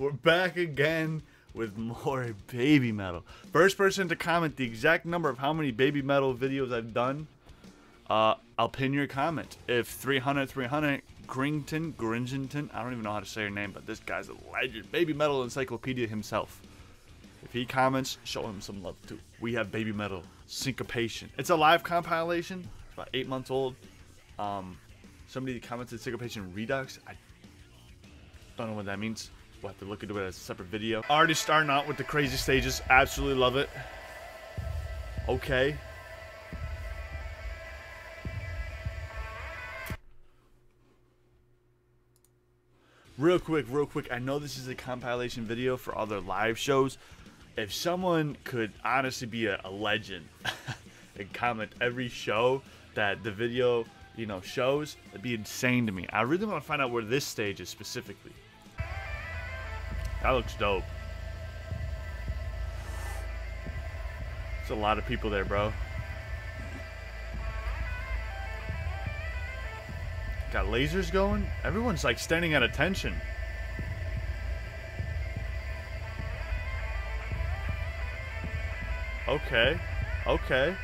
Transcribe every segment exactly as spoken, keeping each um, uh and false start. We're back again with more Baby Metal. First person to comment the exact number of how many Baby Metal videos I've done, uh, I'll pin your comment. If three hundred, three hundred, Grington, Gringington, I don't even know how to say your name, but this guy's a legend. Baby Metal Encyclopedia himself. If he comments, show him some love too. We have Baby Metal Syncopation. It's a live compilation. It's about eight months old. Um, somebody commented Syncopation Redux. I don't know what that means. We'll have to look into it as a separate video. Already starting out with the crazy stages. Absolutely love it. Okay. Real quick, real quick. I know this is a compilation video for other live shows. If someone could honestly be a, a legend and comment every show that the video, you know, shows, it'd be insane to me. I really want to find out where this stage is specifically. That looks dope. There's a lot of people there, bro. Got lasers going. Everyone's like standing at attention. Okay. Okay.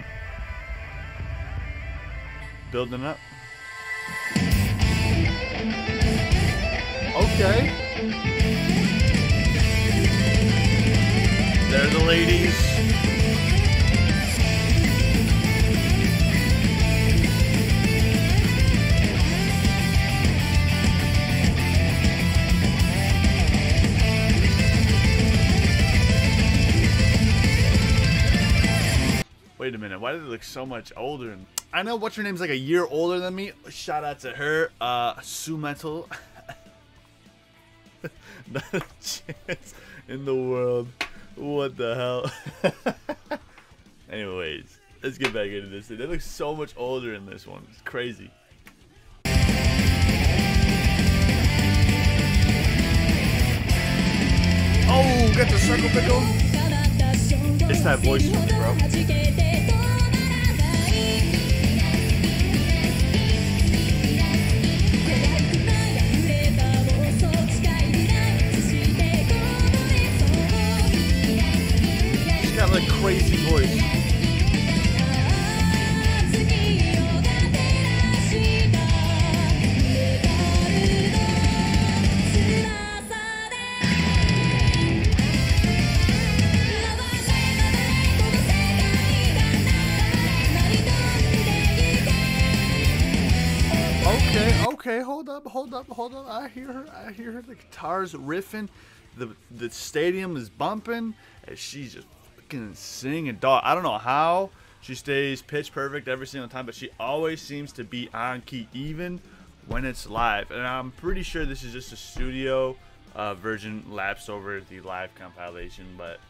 Building up. Okay. They're the ladies. Wait a minute, why do they look so much older? And I know what's her name's like a year older than me. Shout out to her, uh, Sue Metal. Not a chance in the world. What the hell? Anyways, let's get back into this. They look so much older in this one. It's crazy. Oh, get the circle pickle. It's that voice for me, bro. Crazy voice. Okay, okay, hold up, hold up, hold up. I hear her, I hear her. The guitar's riffing, the the stadium is bumping, and she's just and sing and dog. I don't know how she stays pitch perfect every single time, but she always seems to be on key even when it's live. And I'm pretty sure this is just a studio uh, version lapsed over the live compilation, but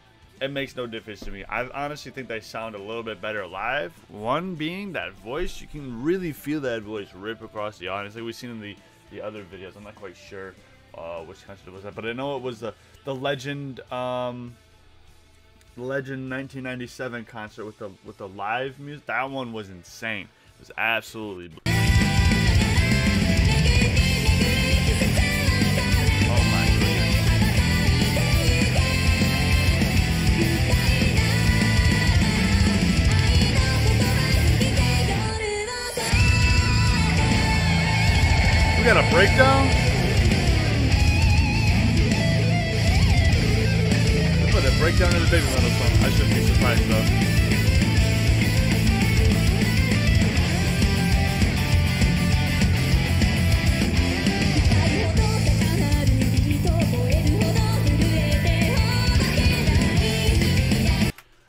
it makes no difference to me. I honestly think they sound a little bit better live. One being that voice, you can really feel that voice rip across the audience, like we've seen in the the other videos. I'm not quite sure uh, which concert was that, but I know it was the the Legend. Um, Legend nineteen ninety-seven concert with the with the live music. That one was insane. It was absolutely. Oh my goodness. We got a breakdown. Breakdown of the Baby Metal song. I shouldn't be surprised though.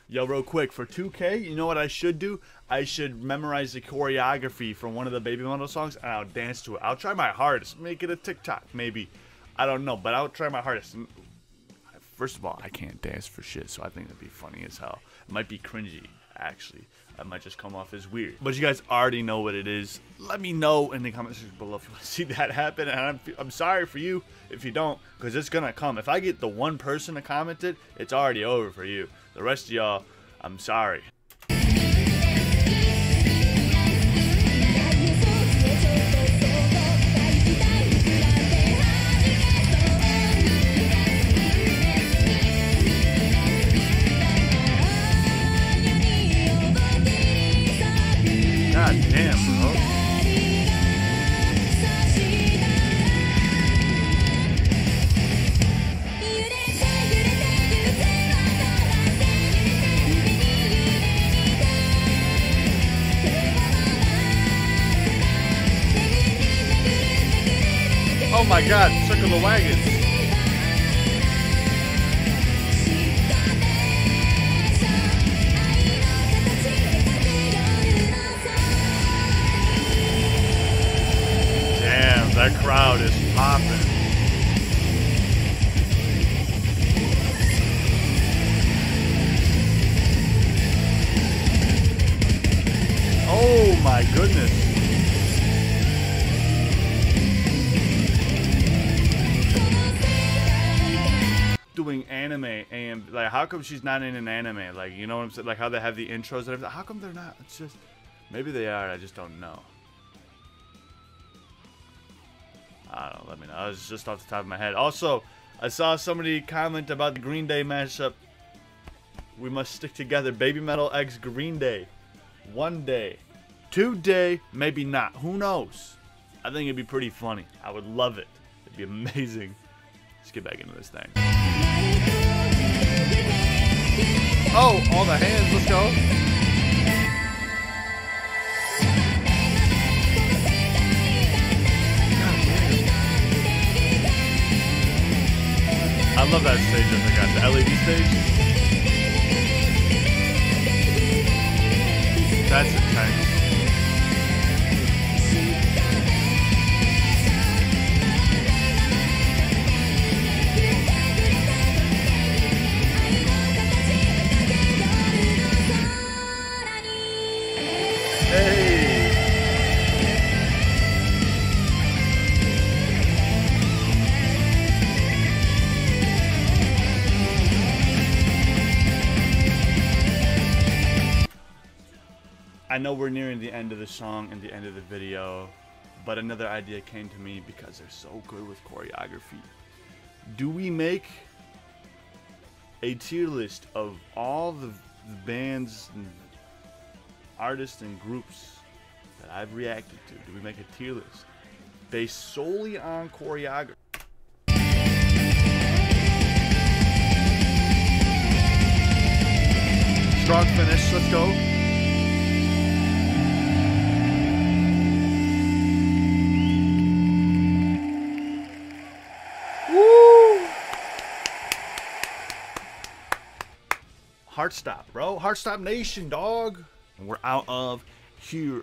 Yo, real quick, for two K, you know what I should do? I should memorize the choreography from one of the Baby Metal songs and I'll dance to it. I'll try my hardest. Make it a TikTok, maybe. I don't know, but I'll try my hardest. First of all, I can't dance for shit, so I think that'd be funny as hell. It might be cringy, actually. I might just come off as weird. But you guys already know what it is. Let me know in the comment section below if you want to see that happen. And I'm, I'm sorry for you if you don't, because it's going to come. If I get the one person to comment it, it's already over for you. The rest of y'all, I'm sorry. my God, circle the wagons. Damn, that crowd is popping. Oh my goodness. Anime, and like, how come she's not in an anime? Like, you know what I'm saying? Like, how they have the intros and everything. How come they're not? It's just, maybe they are. I just don't know. I don't know. Let me know. I was just off the top of my head. Also, I saw somebody comment about the Green Day mashup. We must stick together. BABYMETAL x Green Day. One day, two day, maybe not. Who knows? I think it'd be pretty funny. I would love it. It'd be amazing. Let's get back into this thing. Oh, all the hands, let's go. I love that stage that they got, the L E D stage. That's intense. I know we're nearing the end of the song and the end of the video, but another idea came to me because they're so good with choreography. Do we make a tier list of all the bands and artists and groups that I've reacted to? Do we make a tier list based solely on choreography? Strong finish, let's go. Heart stop, bro. Heart stop nation, dog. And we're out of here.